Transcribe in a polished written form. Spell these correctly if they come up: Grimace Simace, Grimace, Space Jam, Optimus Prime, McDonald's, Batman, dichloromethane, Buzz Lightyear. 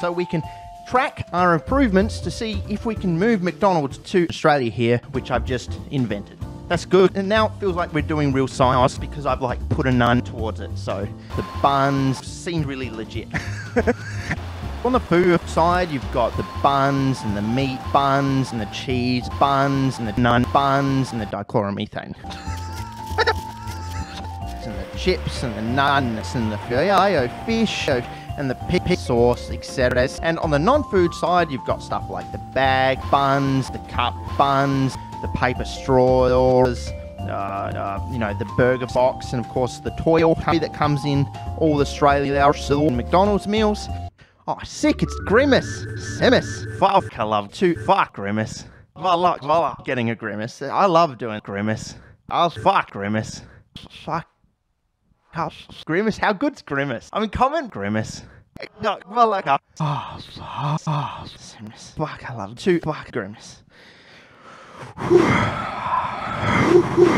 so we can track our improvements to see if we can move McDonald's to Australia here, which I've just invented. That's good. And now it feels like we're doing real science because I've like put a none towards it. So the buns seem really legit. On the food side, you've got the buns and the meat buns and the cheese buns and the naan buns and the dichloromethane. And the chips and the naans and the filet fish and the pepper sauce, etc. And on the non-food side, you've got stuff like the bag buns, the cup buns, the paper straws, you know, the burger box, and of course the toil that comes in all the Australian McDonald's meals. Oh, sick, it's Grimace. Simace. Fuck, I love to. Fuck, Grimace. I like getting a Grimace. I love doing Grimace. I'll fuck Grimace. Fuck. How Grimace? How good's Grimace? I mean, comment Grimace. No, well, like, oh, fuck. Oh, Simace. Fuck, I love to. Fuck, Grimace. Whew.